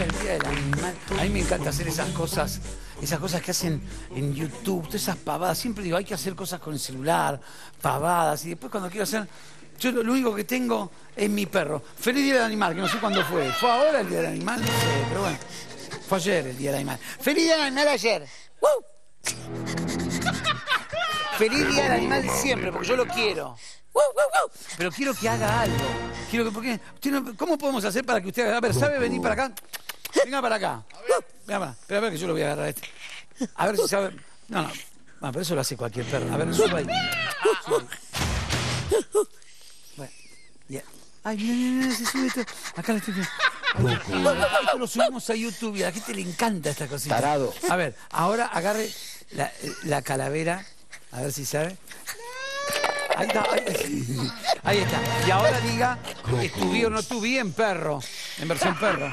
Festeja el Día del Animal. A mí me encanta hacer esas cosas que hacen en YouTube, todas esas pavadas. Siempre digo, hay que hacer cosas con el celular, pavadas. Y después cuando quiero hacer... Yo lo único que tengo es mi perro. Feliz Día del Animal, que no sé cuándo fue. ¿Fue ahora el Día del Animal? No sé, pero bueno. Fue ayer el Día del Animal. ¡Feliz Día del Animal ayer! ¡Woo! ¡Feliz Día del Animal siempre, porque yo lo quiero! ¡Woo, woo, woo! Pero quiero que haga algo. Quiero que... Porque, ¿cómo podemos hacer para que usted haga? A ver, ¿sabe venir para acá? Venga para acá. Venga para acá, que yo lo voy a agarrar a este. A ver si sabe... No, no. Bueno, pero eso lo hace cualquier perro. A ver, suba ahí. Yeah. Ay, mira, se sube esto. Acá lo estoy viendo. Esto lo subimos a YouTube y a la gente le encanta esta cosita. Tarado. A ver, ahora agarre la calavera. A ver si sabe. Ahí está. Ahí está. Y ahora diga, estuve o no estuve en perro. En versión perro.